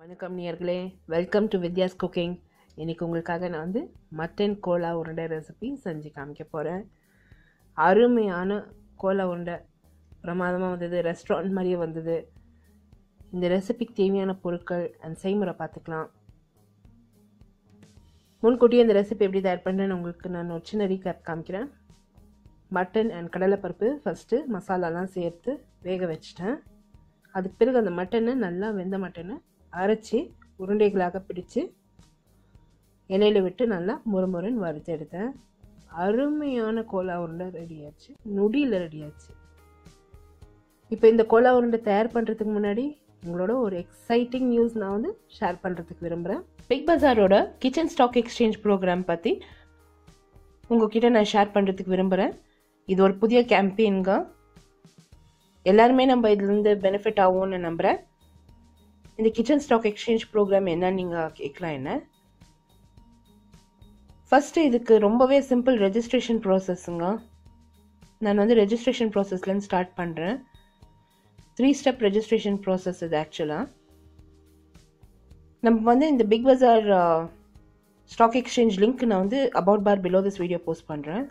வணக்கம் நேயர்களே, welcome to Vidya's cooking. இன்றைக்கி உங்களுக்காக நான் வந்து மட்டன் கோலா உருண்டை ரெசிபி செஞ்சு காமிக்க போகிறேன். அருமையான கோலா உருண்டை, பிரமாதமாக வந்தது, ரெஸ்டாரண்ட் மாதிரியே வந்தது. இந்த ரெசிபிக்கு தேவையான பொருட்கள் அந்த செய்முறை பார்த்துக்கலாம். முன்கூட்டியே இந்த ரெசிபி எப்படி தயார் பண்ணுறேன்னு உங்களுக்கு நான் ஒரு சின்ன ரீகேப் காமிக்கிறேன். மட்டன் அண்ட் கடலைப்பருப்பு ஃபஸ்ட்டு மசாலாலாம் சேர்த்து வேக வச்சுட்டேன். அதுக்கு பிறகு அந்த மட்டனை, நல்லா வெந்த மட்டனை அரைச்சி உருண்டைகளாக பிடிச்சு இலையில் விட்டு நல்லா முறுமுறுன்னு வறுத்து எடுத்தேன். அருமையான கோலா உருண்டை ரெடி ஆச்சு, நொடியில் ரெடி ஆச்சு. இப்போ இந்த கோலா உருண்டை தயார் பண்ணுறதுக்கு முன்னாடி உங்களோட ஒரு எக்ஸைட்டிங் நியூஸ் நான் வந்து ஷேர் பண்ணுறதுக்கு விரும்புகிறேன். பிக் பஜாரோட கிச்சன் ஸ்டாக் எக்ஸ்சேஞ்ச் ப்ரோக்ராம் பற்றி உங்ககிட்ட நான் ஷேர் பண்ணுறதுக்கு விரும்புகிறேன். இது ஒரு புதிய கேம்பெயின்கா, எல்லாருமே நம்ம இதுலேருந்து பெனிஃபிட் ஆகும்னு நம்புகிறேன். இந்த கிச்சன் ஸ்டாக் எக்ஸ்சேஞ்ச் ப்ரோக்ராம் என்னன்னு நீங்கள் கேட்கலாம். என்ன ஃபஸ்ட்டு, இதுக்கு ரொம்பவே சிம்பிள் ரெஜிஸ்ட்ரேஷன் ப்ராசஸ்ஸுங்க. நான் வந்து ரெஜிஸ்ட்ரேஷன் ப்ராசஸ்லேருந்து ஸ்டார்ட் பண்ணுறேன். 3 ஸ்டெப் ரெஜிஸ்ட்ரேஷன் ப்ராசஸ் இது. ஆக்சுவலாக நம்ம வந்து இந்த பிக் பஜார் ஸ்டாக் எக்ஸ்சேஞ்ச் லிங்க் நான் வந்து about bar below this video post பண்ணுறேன்.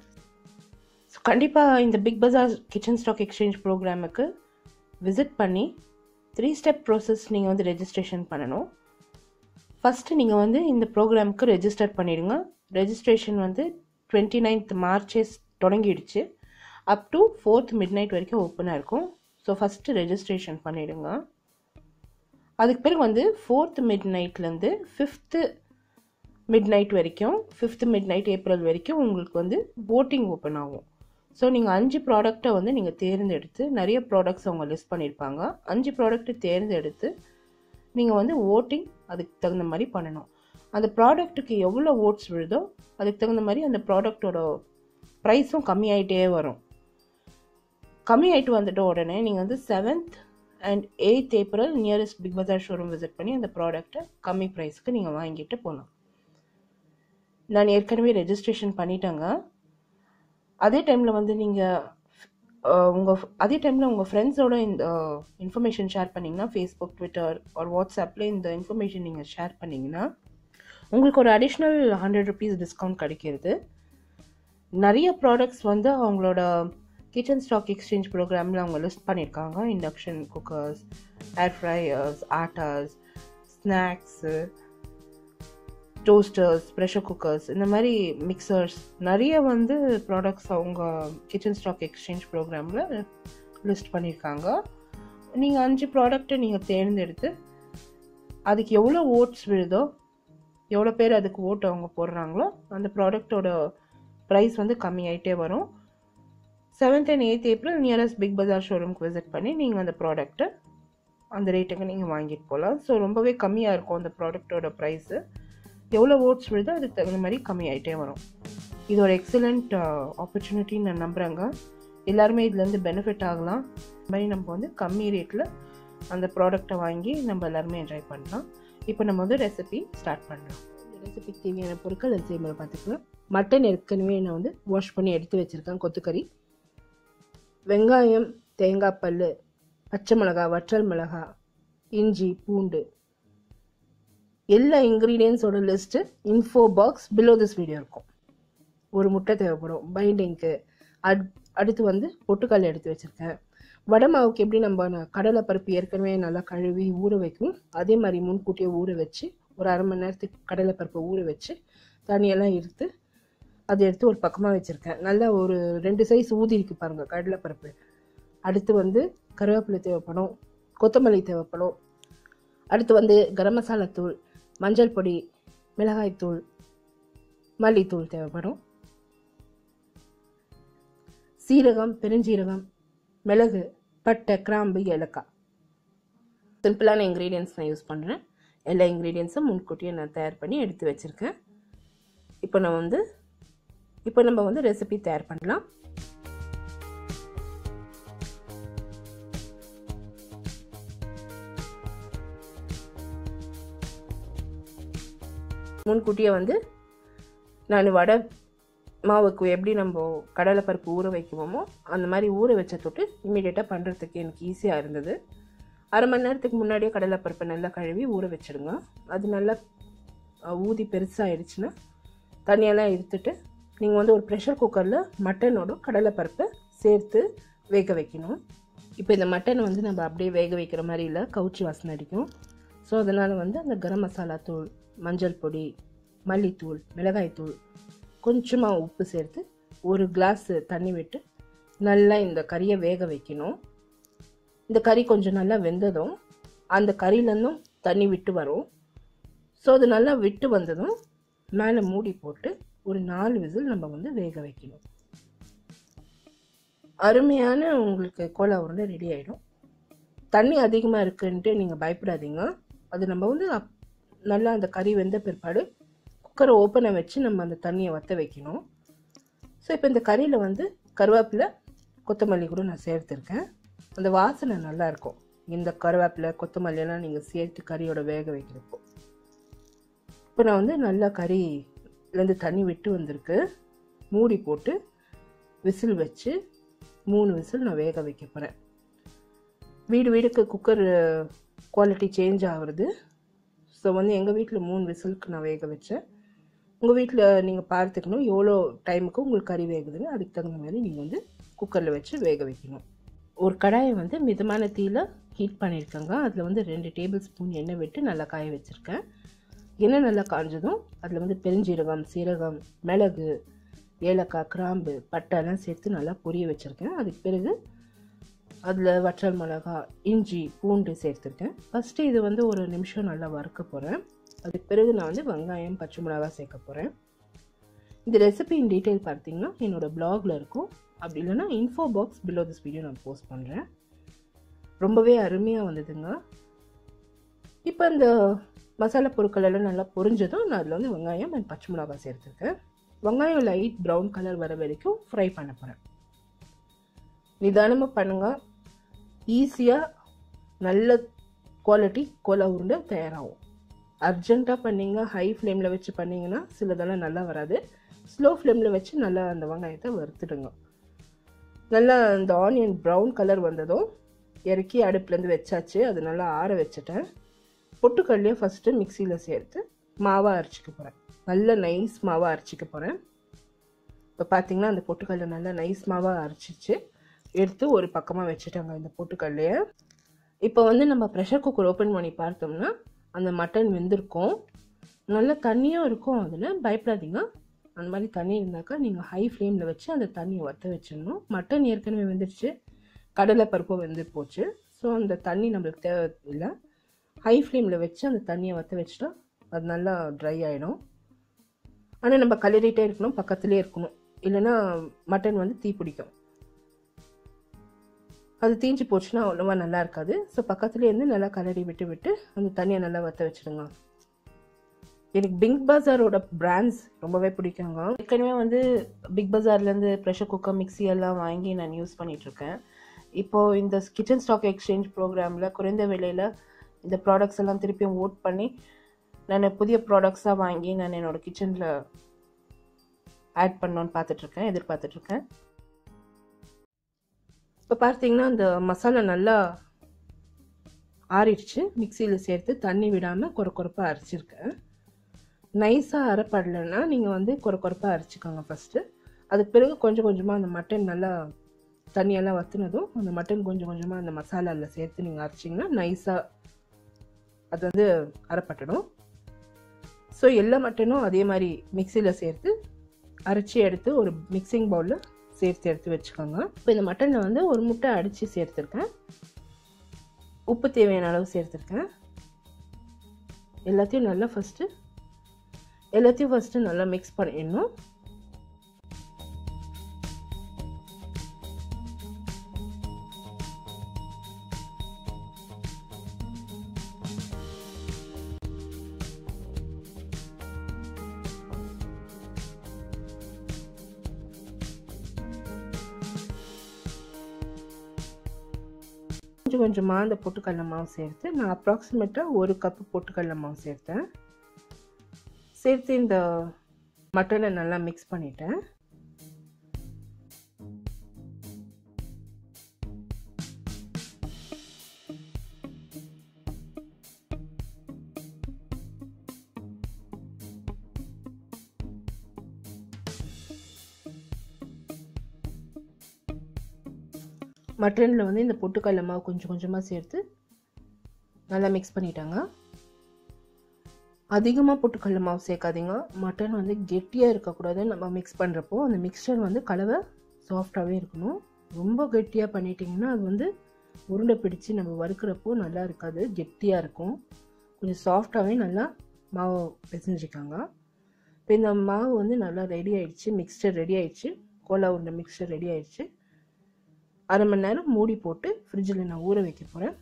ஸோ கண்டிப்பாக இந்த பிக் பஜார் கிச்சன் ஸ்டாக் எக்ஸ்சேஞ்ச் ப்ரோக்ராமுக்கு விசிட் பண்ணி 3 ஸ்டெப் ப்ராசஸ் நீங்கள் வந்து ரெஜிஸ்ட்ரேஷன் பண்ணணும். ஃபஸ்ட்டு நீங்கள் வந்து இந்த ப்ரோக்ராமுக்கு ரெஜிஸ்டர் பண்ணிவிடுங்க. ரெஜிஸ்ட்ரேஷன் வந்து 29th March தொடங்கிடுச்சு. அப் டு 4th midnight வரைக்கும் ஓப்பனாக இருக்கும். ஸோ ஃபஸ்ட்டு ரெஜிஸ்ட்ரேஷன் பண்ணிவிடுங்க. அதுக்கு பிறகு வந்து 4th midnightலேருந்து 5th midnight வரைக்கும், 5th midnight ஏப்ரல் வரைக்கும் உங்களுக்கு வந்து voting ஓப்பன் ஆகும். ஸோ நீங்கள் 5 ப்ராடக்ட்டை வந்து நீங்கள் தேர்ந்தெடுத்து, நிறைய ப்ராடக்ட்ஸ் அவங்க லிஸ்ட் பண்ணியிருப்பாங்க, 5 ப்ராடக்ட்டு தேர்ந்தெடுத்து நீங்கள் வந்து ஓட்டிங் அதுக்கு தகுந்த மாதிரி பண்ணணும். அந்த ப்ராடக்ட்டுக்கு எவ்வளோ ஓட்ஸ் விழுதோ அதுக்கு தகுந்த மாதிரி அந்த ப்ராடக்டோட ப்ரைஸும் கம்மியாகிட்டே வரும். கம்மியாகிட்டு வந்துட்ட உடனே நீங்கள் வந்து 7th and 8th April nearest big Bazaar showroom visit பண்ணி அந்த ப்ராடக்டை கம்மி ப்ரைஸ்க்கு நீங்கள் வாங்கிட்டு போகலாம். நான் ஏற்கனவே ரெஜிஸ்ட்ரேஷன் பண்ணிட்டேங்க. அதே டைமில் உங்கள் ஃப்ரெண்ட்ஸோட இந்த இன்ஃபர்மேஷன் ஷேர் பண்ணிங்கன்னா, ஃபேஸ்புக், ட்விட்டர் ஒரு வாட்ஸ்அப்பில் இந்த இன்ஃபர்மேஷன் நீங்கள் ஷேர் பண்ணிங்கன்னா உங்களுக்கு ஒரு அடிஷ்னல் 100 rupees டிஸ்கவுண்ட் கிடைக்கிறது. நிறைய ப்ராடக்ட்ஸ் வந்து அவங்களோட கிச்சன் ஸ்டாக் எக்ஸ்சேஞ்ச் ப்ரோக்ராமில் அவங்க லிஸ்ட் பண்ணியிருக்காங்க. Induction cookers, air fryers, ஆட்டாஸ், snacks, toasters, pressure cookers, இந்த மாதிரி மிக்சர்ஸ், நிறைய வந்து ப்ராடக்ட்ஸ் அவங்க கிச்சன் ஸ்டாக் எக்ஸ்சேஞ்ச் ப்ரோக்ராமில் லிஸ்ட் பண்ணியிருக்காங்க. நீங்கள் 5 ப்ராடக்ட்டை நீங்கள் தேர்ந்தெடுத்து அதுக்கு எவ்வளோ ஓட்ஸ் விழுதோ, எவ்வளோ பேர் அதுக்கு ஓட்டு அவங்க போடுறாங்களோ அந்த ப்ராடக்டோட ப்ரைஸ் வந்து கம்மியாகிட்டே வரும். 7th and 8th April nearest big பஜார் ஷோரூம்க்கு விசிட் பண்ணி நீங்கள் அந்த ப்ராடக்ட்டை அந்த ரேட்டுக்கு நீங்கள் வாங்கிட்டு போகலாம். ஸோ ரொம்பவே கம்மியாக இருக்கும் அந்த ப்ராடக்டோட ப்ரைஸு. எவ்வளோ ஓட்ஸ் விழுதோ அதுக்கு தகுந்த மாதிரி கம்மியாகிட்டே வரும். இது ஒரு எக்ஸலண்ட் ஆப்பர்ச்சுனிட்டின்னு நான் நம்புகிறேங்க. எல்லாருமே இதுலேருந்து பெனிஃபிட் ஆகலாம். இந்த மாதிரி நம்ம வந்து கம்மி ரேட்டில் அந்த ப்ராடக்டை வாங்கி நம்ம எல்லாருமே என்ஜாய் பண்ணலாம். இப்போ நம்ம வந்து ரெசிபி ஸ்டார்ட் பண்ணுறோம். ரெசிபிக்கு தேவையான பொருட்கள் அது செய்யும்போது பார்த்துக்கலாம். மட்டன் ஏற்கனவே நான் வந்து வாஷ் பண்ணி எடுத்து வச்சுருக்கேன். கொத்துக்கறி, வெங்காயம், தேங்காய் பல், பச்சை மிளகா, வற்றல் மிளகா, இஞ்சி, பூண்டு, எல்லா இன்க்ரீடியன்ஸோட list info box below this video இருக்கும். ஒரு முட்டை தேவைப்படும் பைண்டிங்க்கு. அடுத்து வந்து பொட்டுக்கடலை எடுத்து வச்சுருக்கேன். வடை மாவுக்கு எப்படி நம்ம கடலை பருப்பு ஏற்கனவே நல்லா கழுவி ஊற வைக்கணும், அதே மாதிரி முன்கூட்டியே ஊற வச்சு ஒரு 1/2 மணி நேரத்துக்கு கடலை பருப்பை ஊற வச்சு தண்ணியெல்லாம் எடுத்து அதை எடுத்து ஒரு பக்கமாக வச்சுருக்கேன். நல்லா ஒரு 2 சைஸ் ஊதி இருக்கு பாருங்கள் கடலை பருப்பு. அடுத்து வந்து கருவேப்பிலை தேவைப்படும், கொத்தமல்லி தேவைப்படும். அடுத்து வந்து கரம் மசாலா தூள், மஞ்சள் பொடி, மிளகாய்த்தூள், மல்லித்தூள் தேவைப்படும். சீரகம், பெருஞ்சீரகம், மிளகு, பட்டை, கிராம்பு, ஏலக்காய். சிம்பிளான இன்க்ரீடியன்ட்ஸ் நான் யூஸ் பண்ணுறேன். எல்லா இன்க்ரீடியன்ஸும் முன்கூட்டியே நான் தயார் பண்ணி எடுத்து வச்சுருக்கேன். இப்போ நம்ம வந்து ரெசிபி தயார் பண்ணலாம். முன்கூட்டியே வந்து நான் வடை மாவுக்கு எப்படி நம்ம கடலை பருப்பு ஊற வைக்குவோமோ அந்த மாதிரி ஊற வச்ச தொட்டு இம்மிடியேட்டாக பண்ணுறதுக்கு எனக்கு ஈஸியாக இருந்தது. அரை மணி நேரத்துக்கு முன்னாடியே கடலைப்பருப்பை நல்லா கழுவி ஊற வச்சிடுங்க. அது நல்லா ஊதி பெருசாகிடுச்சுன்னா தனியெல்லாம் எடுத்துட்டு நீங்கள் வந்து ஒரு ப்ரெஷர் குக்கரில் மட்டனோட கடலைப்பருப்பை சேர்த்து வேக வைக்கணும். இப்போ இந்த மட்டன் வந்து நம்ம அப்படியே வேக வைக்கிற மாதிரி இல்லை, கவுச்சி வாசனை அடிக்கும். ஸோ அதனால் வந்து அந்த கரம் மசாலா தூள், மஞ்சள் பொடி, மல்லித்தூள், மிளகாய்த்தூள், கொஞ்சமாக உப்பு சேர்த்து ஒரு கிளாஸ் தண்ணி விட்டு நல்லா இந்த கறியை வேக வைக்கணும். இந்த கறி கொஞ்சம் நல்லா வெந்ததும் அந்த கறியிலேருந்தும் தண்ணி விட்டு வரும். ஸோ அது நல்லா விட்டு வந்ததும் மேலே மூடி போட்டு ஒரு 4 விசில் நம்ம வந்து வேக வைக்கணும். அருமையான உங்களுக்கு கோலா உருண்டை ரெடி ஆகிடும். தண்ணி அதிகமாக இருக்குன்ட்டு நீங்கள் பயப்படாதீங்க. அது நம்ம வந்து நல்லா அந்த கறி வெந்த பிற்பாடு குக்கரை ஓப்பனை வச்சு நம்ம அந்த தண்ணியை வற்ற வைக்கணும். ஸோ இப்போ இந்த கறியில் வந்து கருவேப்பிலை, கொத்தமல்லி கூட நான் சேர்த்துருக்கேன். அந்த வாசனை நல்லாயிருக்கும். இந்த கருவேப்பிலை, கொத்தமல்லியெல்லாம் நீங்கள் சேர்த்து கறியோட வேக வைக்கிறப்போ இப்போ நான் வந்து நல்லா கறிலேருந்து தண்ணி விட்டு வந்திருக்கு. மூடி போட்டு விசில் வச்சு 3 விசில் நான் வேக வைக்க போகிறேன். வீடு வீடுக்கு குக்கர் குவாலிட்டி சேஞ்ச் ஆகுறது. ஸோ வந்து எங்கள் வீட்டில் 3 விசிலுக்கு நான் வேக வச்சேன். உங்கள் வீட்டில் நீங்கள் பார்த்துக்கணும் எவ்வளோ டைமுக்கு உங்களுக்கு கறி வேகுதுன்னு. அதுக்கு தகுந்த மாதிரி நீங்கள் வந்து குக்கரில் வச்சு வேக வைக்கணும். ஒரு கடாயை வந்து மிதமான தீயில் ஹீட் பண்ணியிருக்கேங்க. அதில் வந்து 2 டேபிள் ஸ்பூன் எண்ணெய் விட்டு நல்லா காய வச்சுருக்கேன். எண்ணெய் நல்லா காய்ஞ்சதும் அதில் வந்து பெருஞ்சீரகம், சீரகம், மிளகு, ஏலக்காய், கிராம்பு, பட்டைலாம் சேர்த்து நல்லா பொரிய வச்சுருக்கேன். அதுக்கு பிறகு அதில் வற்றல் மிளகா, இஞ்சி, பூண்டு சேர்த்துருக்கேன். ஃபஸ்ட்டு இது வந்து ஒரு நிமிஷம் நல்லா வறுக்க போகிறேன். அதுக்கு பிறகு நான் வந்து வெங்காயம், பச்சை மிளகா சேர்க்க போகிறேன். இந்த ரெசிபியின் டீட்டெயில் பார்த்திங்கன்னா என்னோடய பிளாகில் இருக்கும். அப்படி இல்லைன்னா info box below this video நான் போஸ்ட் பண்ணுறேன். ரொம்பவே அருமையாக வந்ததுங்க. இப்போ அந்த மசாலா பொருட்கள் எல்லாம் நல்லா பொரிஞ்சதும் நான் அதில் வந்து வெங்காயம் அண்ட் பச்சை மிளகா சேர்த்துருக்கேன். வெங்காயம் லைட் ப்ரௌன் கலர் வர வரைக்கும் ஃப்ரை பண்ண போகிறேன். நிதானமாக பண்ணுங்கள், ஈஸியாக நல்ல குவாலிட்டி கோலா உருண்டை தயாராகும். அர்ஜெண்ட்டாக பண்ணிங்க, ஹை ஃப்ளேமில் வச்சு பண்ணிங்கன்னா சிலதெல்லாம் நல்லா வராது. ஸ்லோ ஃப்ளேமில் வச்சு நல்லா அந்த வெங்காயத்தை வறுத்துடுங்க. நல்லா அந்த ஆனியன் ப்ரௌன் கலர் வந்ததும் இறக்கி அடுப்புலேருந்து வச்சாச்சு. அது நல்லா ஆற வச்சுட்டேன். பொட்டுக்கடலையை ஃபஸ்ட்டு மிக்சியில் சேர்த்து மாவாக அரைச்சிக்க போகிறேன். நல்லா நைஸ் மாவாக அரைச்சிக்க போகிறேன். இப்போ பார்த்திங்கன்னா அந்த பொட்டுக்கடலை நல்லா நைஸ் மாவாக அரைச்சிச்சு எடுத்து ஒரு பக்கமாக வச்சுட்டாங்க இந்த பொட்டுக்கடலையை. இப்போ வந்து நம்ம ப்ரெஷர் குக்கர் ஓப்பன் பண்ணி பார்த்தோம்னா அந்த மட்டன் வெந்திருக்கும். நல்லா தண்ணியும் இருக்கும். அதில் பயப்படாதீங்க. அந்த மாதிரி தண்ணி இருந்தாக்கா நீங்கள் ஹை ஃப்ளேமில் வச்சு அந்த தண்ணியை வற்ற வச்சிடணும். மட்டன் ஏற்கனவே வெந்துருச்சு, கடலை பருப்பும் வெந்து போச்சு. ஸோ அந்த தண்ணி நம்மளுக்கு தேவை இல்லை. ஹை ஃப்ளேமில் வச்சு அந்த தண்ணியை வற்ற வச்சுட்டா அது நல்லா ட்ரை ஆகிடும். ஆனால் நம்ம கலரிட்டே இருக்கணும், பக்கத்துலேயே இருக்கணும். இல்லைன்னா மட்டன் வந்து தீ பிடிக்கும். அது தீஞ்சு போச்சுன்னா அவ்வளோவா நல்லா இருக்காது. ஸோ பக்கத்துலேருந்து நல்லா கலரி விட்டு விட்டு அந்த தண்ணியை நல்லா வற்ற வச்சுடுங்க. எனக்கு பிக் பஜாரோட பிராண்ட்ஸ் ரொம்பவே பிடிக்குங்க. ஏற்கனவே வந்து பிக் பஜார்லேருந்து ப்ரெஷர் குக்கர், மிக்சி எல்லாம் வாங்கி நான் யூஸ் பண்ணிகிட்ருக்கேன். இப்போது இந்த கிச்சன் ஸ்டாக் எக்ஸ்சேஞ்ச் ப்ரோக்ராமில் குறைந்த விலையில் இந்த ப்ராடக்ட்ஸ் எல்லாம் திருப்பியும் ஓட் பண்ணி நான் புதிய ப்ராடக்ட்ஸாக வாங்கி நான் என்னோடய கிச்சனில் ஆட் பண்ணணுன்னு எதிர்பார்த்துட்ருக்கேன். இப்போ பார்த்திங்கன்னா அந்த மசாலா நல்லா ஆறிடுச்சு. மிக்சியில் சேர்த்து தண்ணி விடாமல் கொரக்கொரப்பாக அரைச்சிருக்கேன். நைஸாக அரைப்படலைன்னா நீங்கள் வந்து கொரக்கொரப்பாக அரைச்சிக்கோங்க ஃபஸ்ட்டு. அதுக்கு பிறகு கொஞ்சம் கொஞ்சமாக அந்த மட்டன் நல்லா தண்ணியெல்லாம் வற்றினதும் அந்த மட்டன் கொஞ்சம் கொஞ்சமாக அந்த மசாலாவில் சேர்த்து நீங்கள் அரைச்சிங்கன்னா நைஸாக அது வந்து அரைப்பட்டணும். ஸோ எல்லா மட்டனும் அதே மாதிரி மிக்சியில் சேர்த்து அரைச்சி எடுத்து ஒரு மிக்சிங் பவுலில் சேர்த்து எடுத்து வச்சுக்கோங்க. இப்போ இந்த மட்டனில் வந்து ஒரு முட்டை அடித்து சேர்த்துருக்கேன். உப்பு தேவையான அளவு சேர்த்துருக்கேன். எல்லாத்தையும் ஃபஸ்ட்டு நல்லா மிக்ஸ் பண்ணிடணும். கொஞ்சம் கொஞ்சமாக அந்த பொட்டுக்கடலை மாவு சேர்த்து நான் அப்ராக்சிமேட்டாக 1 கப்பு பொட்டுக்கடலை மாவு சேர்த்து இந்த மட்டனை நல்லா மிக்ஸ் பண்ணிட்டேன். மட்டனில் வந்து இந்த பொட்டுக்கடலை மாவு கொஞ்சம் கொஞ்சமாக சேர்த்து நல்லா மிக்ஸ் பண்ணிட்டாங்க. அதிகமாக பொட்டுக்கடலை மாவு சேர்க்காதீங்க, மட்டன் வந்து கெட்டியாக இருக்கக்கூடாது. நம்ம மிக்ஸ் பண்ணுறப்போ அந்த மிக்சர் வந்து கலவை சாஃப்டாகவே இருக்கணும். ரொம்ப கெட்டியாக பண்ணிட்டிங்கன்னா அது வந்து உருண்டை பிடிச்சி நம்ம வறுக்கிறப்போ நல்லா இருக்காது, கெட்டியாக இருக்கும். கொஞ்சம் சாஃப்டாகவே நல்லா மாவு பிசைஞ்சிருக்காங்க. இப்போ இந்த மாவு வந்து நல்லா ரெடி ஆகிடுச்சு, மிக்சர் ரெடி ஆகிடுச்சு, கோலா உருண்டை மிக்சர் ரெடி ஆகிடுச்சு. அரை மணி நேரம் மூடி போட்டு ஃப்ரிட்ஜில் நான் ஊற வைக்க போகிறேன்.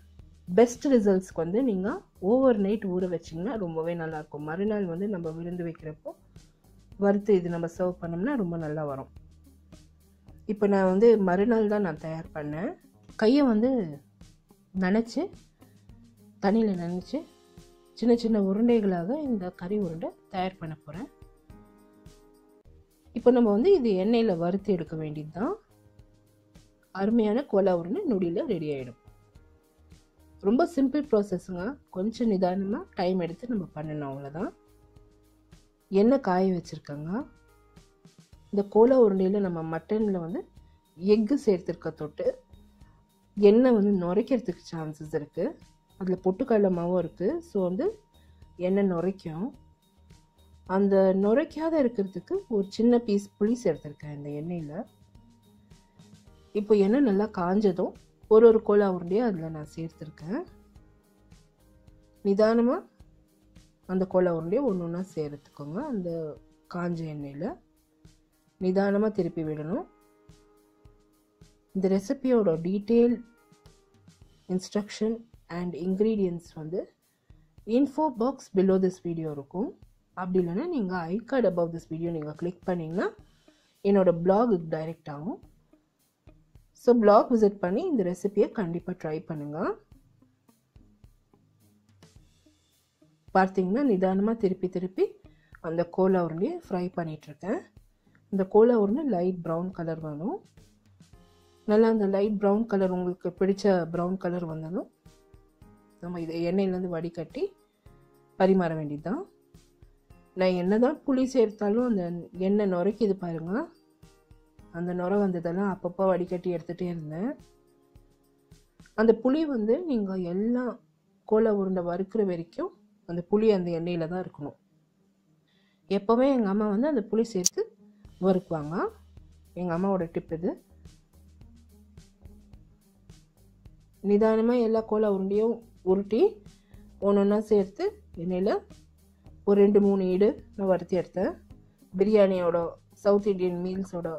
பெஸ்ட் ரிசல்ட்ஸ்க்கு வந்து நீங்கள் ஓவர் நைட் ஊற வச்சிங்கன்னா ரொம்பவே நல்லாயிருக்கும். மறுநாள் வந்து நம்ம விருந்து வைக்கிறப்போ வறுத்து இது நம்ம சர்வ் பண்ணோம்னா ரொம்ப நல்லா வரும். இப்போ நான் வந்து மறுநாள் தான் நான் தயார் பண்ணேன். கையை வந்து நனைச்சி தண்ணியில் நனைச்சி சின்ன சின்ன உருண்டைகளாக இந்த கறி உருண்டை தயார் பண்ண போகிறேன். இப்போ நம்ம வந்து இது எண்ணெயில் வறுத்து எடுக்க வேண்டியது தான். அருமையான கோலா உருண்டை நொடியில் ரெடி ஆகிடும். ரொம்ப சிம்பிள் ப்ராசஸ்ஸுங்க, கொஞ்சம் நிதானமாக டைம் எடுத்து நம்ம பண்ணணும், அவ்வளோதான். எண்ணெய் காய வச்சுருக்கோங்க. இந்த கோலா உருண்டையில் நம்ம மட்டனில் வந்து எக்கு சேர்த்துருக்க தொட்டு எண்ணெய் வந்து நுரைக்கிறதுக்கு சான்சஸ் இருக்குது. அதில் பொட்டுக்கடலை மாவும் இருக்குது. ஸோ வந்து எண்ணெய் நுரைக்கும். அந்த நுரைக்காத இருக்கிறதுக்கு ஒரு சின்ன பீஸ் புளி சேர்த்துருக்கேன் இந்த எண்ணெயில். இப்போ எண்ணெய் நல்லா காஞ்சதும் ஒரு ஒரு கோலா உருண்டையும் அதில் நான் சேர்த்துருக்கேன். நிதானமாக அந்த கோலா உருண்டையை ஒன்று ஒன்றா சேர்த்துக்கோங்க. அந்த காஞ்ச எண்ணெயில் நிதானமாக திருப்பி விடணும். இந்த ரெசிபியோட டீட்டெயில் இன்ஸ்ட்ரக்ஷன் அண்ட் இன்க்ரீடியன்ட்ஸ் வந்து info box below this video இருக்கும். அப்படி இல்லைன்னா நீங்கள் I card above this video நீங்கள் கிளிக் பண்ணிங்கன்னா என்னோடய பிளாகுக்கு டைரெக்ட் ஆகும். ஸோ பிளாக் விசிட் பண்ணி இந்த ரெசிபியை கண்டிப்பாக ட்ரை பண்ணுங்கள். பார்த்திங்கன்னா நிதானமாக திருப்பி திருப்பி அந்த கோலா உருண்டையை ஃப்ரை பண்ணிகிட்ருக்கேன். இந்த கோலா உருண்டை லைட் ப்ரௌன் கலர் வேணும். நல்லா அந்த லைட் ப்ரௌன் கலர் உங்களுக்கு பிடிச்ச ப்ரௌன் கலர் வந்தாலும் நம்ம இதை எண்ணெயிலேருந்து வடிகட்டி பரிமாற வேண்டியது தான். நான் என்ன தான் புளி சேர்த்தாலும் அந்த எண்ணெய் நுரைக்கிது பாருங்கள். அந்த நுரை வந்ததெல்லாம் அப்பப்போ வடிகட்டி எடுத்துகிட்டே இருந்தேன். அந்த புளி வந்து நீங்கள் எல்லாம் கோலா உருண்டை வறுக்கிற வரைக்கும் அந்த புளி அந்த எண்ணெயில் தான் இருக்கணும். எப்போவே எங்கள் அம்மா வந்து அந்த புளி சேர்த்து வறுக்குவாங்க. எங்கள் அம்மாவோட டிப் இது. நிதானமாக எல்லா கோலா உருண்டையும் உருட்டி ஒன்று ஒன்றா சேர்த்து எண்ணெயில் ஒரு 2-3 ஈடு நான் வறுத்தி எடுத்தேன். பிரியாணியோட சவுத் இண்டியன் மீல்ஸோட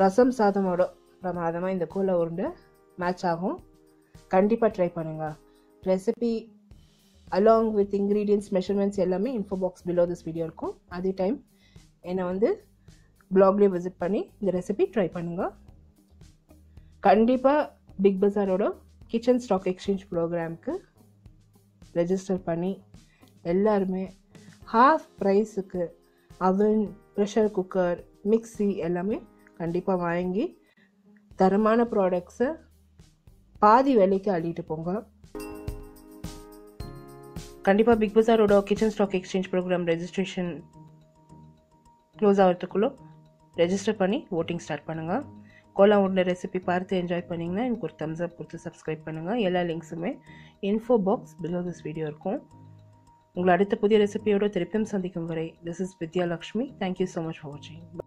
ரசம் சாதமோட பிரமாதமாக இந்த கோலா உருண்டை மேட்ச் ஆகும். கண்டிப்பாக ட்ரை பண்ணுங்கள். Recipe along with ingredients measurements எல்லாமே info box below this video இருக்கும். அதே டைம் என்னை வந்து பிளாக்லேயே விசிட் பண்ணி இந்த ரெசிபி ட்ரை பண்ணுங்கள். கண்டிப்பாக பிக் பஸாரோட கிச்சன் ஸ்டாக் எக்ஸ்சேஞ்ச் ப்ரோக்ராமுக்கு ரெஜிஸ்டர் பண்ணி எல்லாருமே ஹாஃப் ப்ரைஸுக்கு அவன், ப்ரெஷர் குக்கர், மிக்ஸி எல்லாமே கண்டிப்பாக வாங்கி தரமான ப்ராடக்ட்ஸை பாதி விலைக்கு அள்ளிட்டு போங்க. கண்டிப்பாக பிக் பஸாரோட kitchen stock exchange program registration close ஆகிறதுக்குள்ளே ரெஜிஸ்டர் பண்ணி ஓட்டிங் ஸ்டார்ட் பண்ணுங்கள். கோலா உருண்டை ரெசிபி பார்த்து என்ஜாய் பண்ணிங்கன்னா எனக்கு ஒரு தம்ஸ் அப் கொடுத்து சப்ஸ்கிரைப் பண்ணுங்கள். எல்லா லிங்க்ஸுமே info box below this video இருக்கும். உங்களை அடுத்த புதிய ரெசிபியோட திருப்பியும் சந்திக்கும் வரை, this is Vidya Lakshmi. Thank you so much for வாட்சிங்.